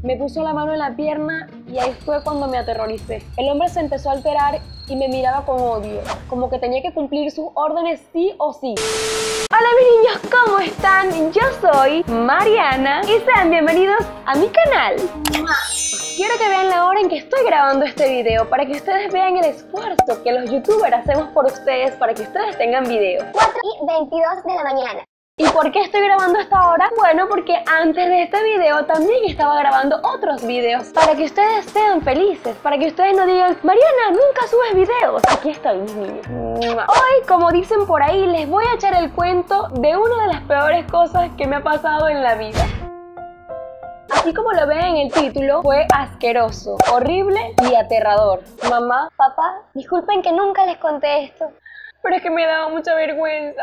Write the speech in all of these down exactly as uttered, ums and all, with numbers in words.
Me puso la mano en la pierna y ahí fue cuando me aterroricé. El hombre se empezó a alterar y me miraba con odio, como que tenía que cumplir sus órdenes sí o sí. Hola mis niños, ¿cómo están? Yo soy Mariana y sean bienvenidos a mi canal. Quiero que vean la hora en que estoy grabando este video para que ustedes vean el esfuerzo que los youtubers hacemos por ustedes para que ustedes tengan videos. cuatro y veintidós de la mañana. ¿Y por qué estoy grabando hasta ahora? Bueno, porque antes de este video también estaba grabando otros videos para que ustedes sean felices, para que ustedes no digan Mariana, nunca subes videos. Aquí están mis niños. Hoy, como dicen por ahí, les voy a echar el cuento de una de las peores cosas que me ha pasado en la vida. Así como lo ven en el título, fue asqueroso, horrible y aterrador. Mamá, papá, disculpen que nunca les conté esto, pero es que me daba mucha vergüenza.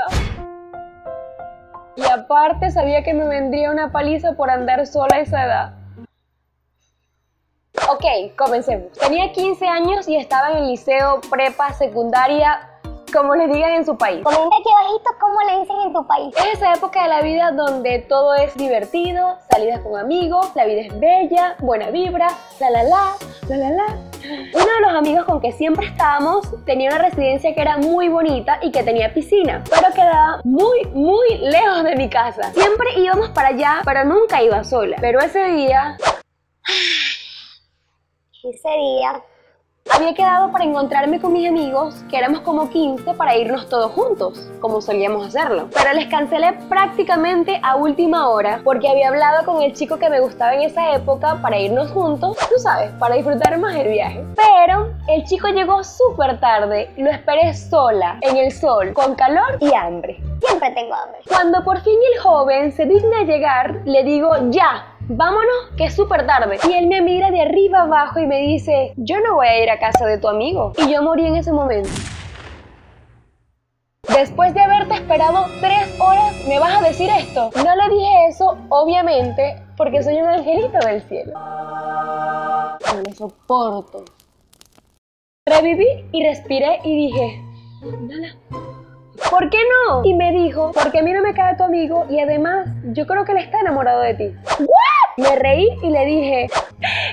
Y aparte sabía que me vendría una paliza por andar sola a esa edad. Ok, comencemos. Tenía quince años y estaba en el liceo, prepa, secundaria, como les digan en su país. Comenta aquí abajito cómo le dicen en tu país. Es esa época de la vida donde todo es divertido, salidas con amigos, la vida es bella, buena vibra, la la la, la la la. Uno de los amigos con que siempre estábamos tenía una residencia que era muy bonita y que tenía piscina, pero quedaba muy, muy lejos de mi casa. Siempre íbamos para allá, pero nunca iba sola. Pero ese día... Ese día... había quedado para encontrarme con mis amigos, que éramos como quince, para irnos todos juntos, como solíamos hacerlo. Pero les cancelé prácticamente a última hora, porque había hablado con el chico que me gustaba en esa época para irnos juntos, tú sabes, para disfrutar más el viaje. Pero el chico llegó súper tarde, lo esperé sola, en el sol, con calor y hambre. Siempre tengo hambre. Cuando por fin el joven se digna llegar, le digo ya. Vámonos, que es súper tarde. Y él me mira de arriba abajo y me dice, yo no voy a ir a casa de tu amigo. Y yo morí en ese momento. Después de haberte esperado tres horas, ¿me vas a decir esto? No le dije eso, obviamente, porque soy un angelito del cielo. No lo soporto. Reviví y respiré y dije, Nala, ¿por qué no? Y me dijo, porque a mí no me cae tu amigo y además yo creo que él está enamorado de ti. ¿What? Me reí y le dije,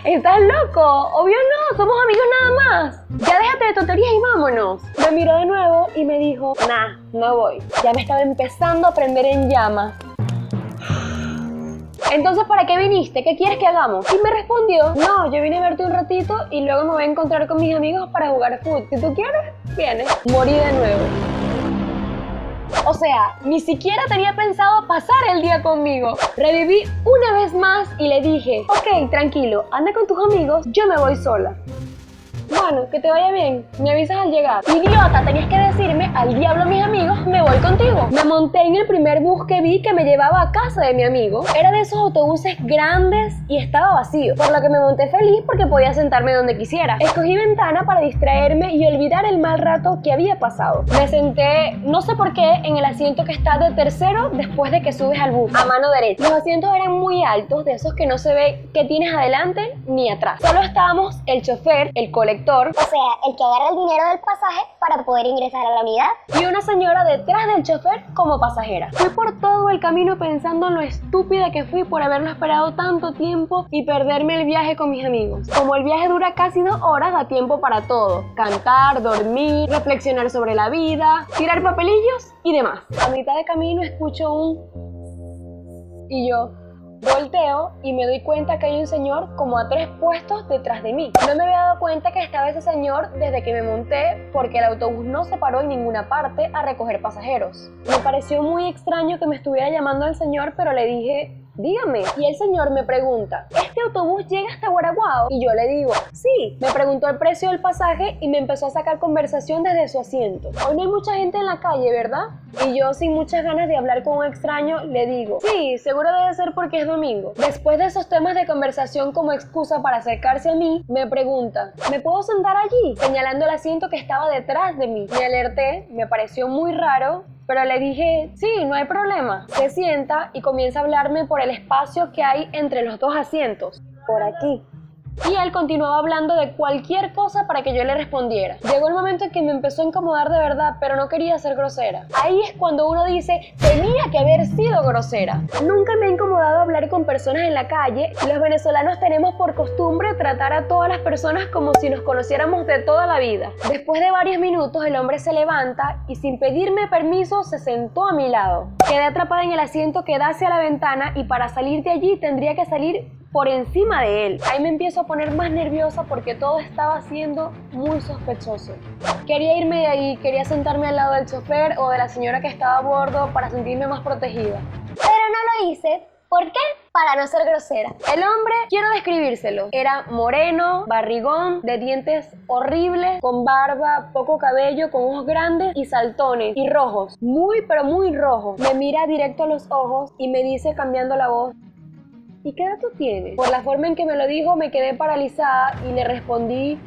¿estás loco? Obvio no, somos amigos nada más. Ya déjate de tonterías y vámonos. Me miró de nuevo y me dijo, nah, no voy. Ya me estaba empezando a prender en llamas. Entonces, ¿para qué viniste? ¿Qué quieres que hagamos? Y me respondió, no, yo vine a verte un ratito y luego me voy a encontrar con mis amigos para jugar fútbol. Si tú quieres, vienes. Morí de nuevo. O sea, ni siquiera tenía pensado pasar el día conmigo. Reviví una vez más y le dije, ok, tranquilo, anda con tus amigos, yo me voy sola. Bueno, que te vaya bien, me avisas al llegar. Idiota, tenías que decirme, al diablo mis amigos, me voy contigo. Me monté en el primer bus que vi que me llevaba a casa de mi amigo. Era de esos autobuses grandes y estaba vacío, por lo que me monté feliz porque podía sentarme donde quisiera. Escogí ventana para distraerme y olvidar el mal rato que había pasado. Me senté, no sé por qué, en el asiento que está de tercero después de que subes al bus, a mano derecha. Los asientos eran muy altos, de esos que no se ve que tienes adelante ni atrás. Solo estábamos el chofer, el colector, o sea, el que agarra el dinero del pasaje para poder ingresar a la unidad, y una señora detrás del chofer como pasajera. Fui por todo el camino pensando en lo estúpida que fui por haberlo esperado tanto tiempo y perderme el viaje con mis amigos. Como el viaje dura casi dos horas, da tiempo para todo. Cantar, dormir, reflexionar sobre la vida, tirar papelillos y demás. A mitad de camino escucho un... y yo... volteo y me doy cuenta que hay un señor como a tres puestos detrás de mí. No me había dado cuenta que estaba ese señor desde que me monté porque el autobús no se paró en ninguna parte a recoger pasajeros. Me pareció muy extraño que me estuviera llamando al señor, pero le dije, dígame. Y el señor me pregunta, ¿este autobús llega hasta Guaraguao? Y yo le digo, sí. Me preguntó el precio del pasaje y me empezó a sacar conversación desde su asiento. Hoy no hay mucha gente en la calle, ¿verdad? Y yo, sin muchas ganas de hablar con un extraño, le digo, sí, seguro debe ser porque es domingo. Después de esos temas de conversación como excusa para acercarse a mí, me pregunta, ¿me puedo sentar allí? Señalando el asiento que estaba detrás de mí. Me alerté, me pareció muy raro, pero le dije, sí, no hay problema. Se sienta y comienza a hablarme por el espacio que hay entre los dos asientos. Por aquí, Y él continuaba hablando de cualquier cosa para que yo le respondiera. Llegó el momento en que me empezó a incomodar de verdad, pero no quería ser grosera. Ahí es cuando uno dice, tenía que haber sido grosera. Nunca me ha incomodado hablar con personas en la calle. Los venezolanos tenemos por costumbre tratar a todas las personas como si nos conociéramos de toda la vida. Después de varios minutos, el hombre se levanta y sin pedirme permiso se sentó a mi lado. Quedé atrapada en el asiento que da hacia la ventana y para salir de allí tendría que salir por encima de él. Ahí me empiezo a poner más nerviosa porque todo estaba siendo muy sospechoso. Quería irme de ahí, quería sentarme al lado del chofer o de la señora que estaba a bordo para sentirme más protegida. Pero no lo hice. ¿Por qué? Para no ser grosera. El hombre, quiero describírselo, era moreno, barrigón, de dientes horribles, con barba, poco cabello, con ojos grandes y saltones y rojos. Muy, pero muy rojos. Me mira directo a los ojos y me dice cambiando la voz, ¿y qué edad tú tienes? Por la forma en que me lo dijo me quedé paralizada y le respondí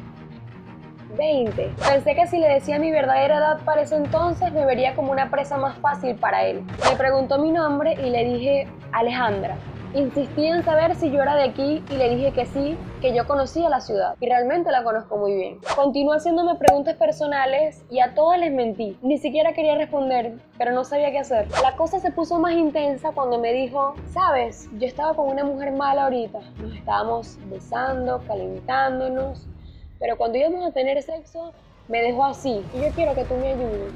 veinte. Pensé que si le decía mi verdadera edad para ese entonces me vería como una presa más fácil para él. Me preguntó mi nombre y le dije Alejandra. Insistí en saber si yo era de aquí y le dije que sí, que yo conocía la ciudad y realmente la conozco muy bien. Continuó haciéndome preguntas personales y a todas les mentí. Ni siquiera quería responder, pero no sabía qué hacer. La cosa se puso más intensa cuando me dijo, ¿sabes? Yo estaba con una mujer mala ahorita. Nos estábamos besando, calentándonos, pero cuando íbamos a tener sexo me dejó así y yo quiero que tú me ayudes.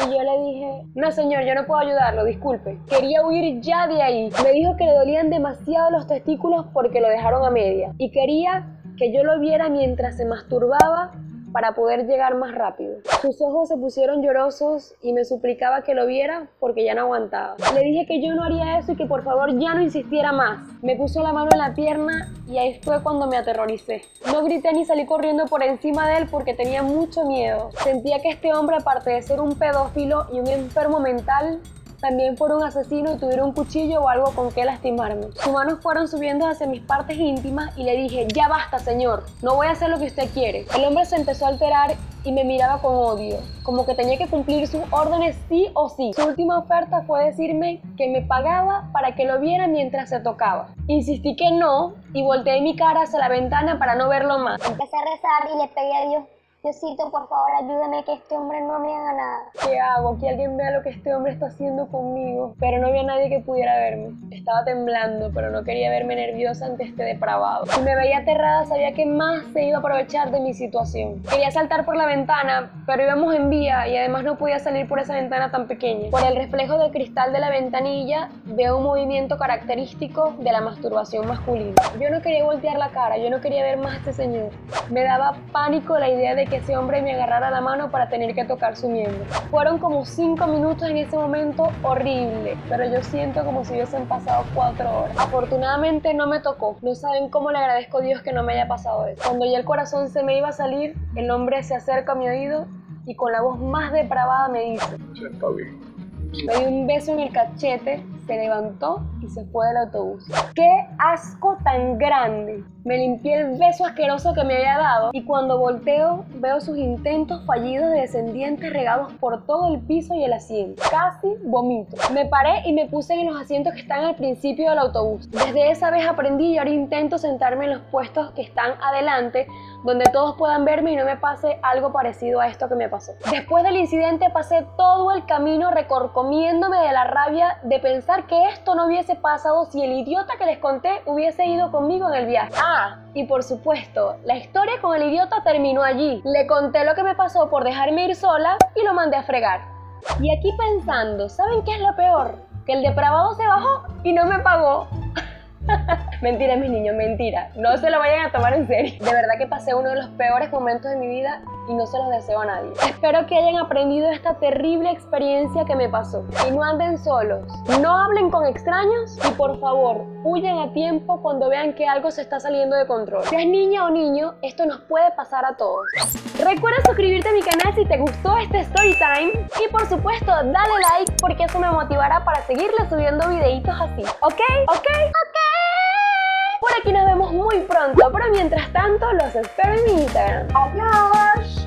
Y yo le dije, no señor, yo no puedo ayudarlo, disculpe. Quería huir ya de ahí. Me dijo que le dolían demasiado los testículos porque lo dejaron a media. Y quería que yo lo viera mientras se masturbaba para poder llegar más rápido. Sus ojos se pusieron llorosos y me suplicaba que lo viera porque ya no aguantaba. Le dije que yo no haría eso y que por favor ya no insistiera más. Me puso la mano en la pierna y ahí fue cuando me aterroricé. No grité ni salí corriendo por encima de él porque tenía mucho miedo. Sentía que este hombre, aparte de ser un pedófilo y un enfermo mental, también fuera un asesino y tuviera un cuchillo o algo con que lastimarme. Sus manos fueron subiendo hacia mis partes íntimas y le dije, ya basta señor, no voy a hacer lo que usted quiere. El hombre se empezó a alterar y me miraba con odio, como que tenía que cumplir sus órdenes sí o sí. Su última oferta fue decirme que me pagaba para que lo viera mientras se tocaba. Insistí que no y volteé mi cara hacia la ventana para no verlo más. Empecé a rezar y le pedí a Dios, Diosito, por favor, ayúdame que este hombre no me haga nada. ¿Qué hago? Que alguien vea lo que este hombre está haciendo conmigo. Pero no había nadie que pudiera verme. Estaba temblando, pero no quería verme nerviosa ante este depravado. Si me veía aterrada, sabía que más se iba a aprovechar de mi situación. Quería saltar por la ventana, pero íbamos en vía y además no podía salir por esa ventana tan pequeña. Por el reflejo del cristal de la ventanilla, veo un movimiento característico de la masturbación masculina. Yo no quería voltear la cara, yo no quería ver más a este señor. Me daba pánico la idea de que que ese hombre me agarrara la mano para tener que tocar su miembro. Fueron como cinco minutos en ese momento horrible, pero yo siento como si hubiesen pasado cuatro horas. Afortunadamente no me tocó. No saben cómo le agradezco a Dios que no me haya pasado eso. Cuando ya el corazón se me iba a salir, el hombre se acerca a mi oído y con la voz más depravada me dice, ya está bien. Me dio un beso en el cachete, se levantó y se fue del autobús. ¡Qué asco tan grande! Me limpié el beso asqueroso que me había dado y cuando volteo veo sus intentos fallidos de descendientes regados por todo el piso y el asiento. Casi vomito. Me paré y me puse en los asientos que están al principio del autobús. Desde esa vez aprendí y ahora intento sentarme en los puestos que están adelante donde todos puedan verme y no me pase algo parecido a esto que me pasó. Después del incidente pasé todo el camino recorcomiéndome de la rabia de pensar que esto no hubiese pasado si el idiota que les conté hubiese ido conmigo en el viaje. Ah, y por supuesto, la historia con el idiota terminó allí. Le conté lo que me pasó por dejarme ir sola y lo mandé a fregar. Y aquí pensando, ¿saben qué es lo peor? Que el depravado se bajó y no me pagó. Mentira, mis niños, mentira. No se lo vayan a tomar en serio. De verdad que pasé uno de los peores momentos de mi vida y no se los deseo a nadie. Espero que hayan aprendido esta terrible experiencia que me pasó. Y no anden solos, no hablen con extraños y por favor, huyan a tiempo cuando vean que algo se está saliendo de control. Si es niña o niño, esto nos puede pasar a todos. Recuerda suscribirte a mi canal si te gustó este story time y por supuesto, dale like porque eso me motivará para seguirle subiendo videitos así. ¿Ok? ¿Ok? ¿Ok? Por aquí nos vemos muy pronto, pero mientras tanto los espero en mi Instagram. ¡Adiós!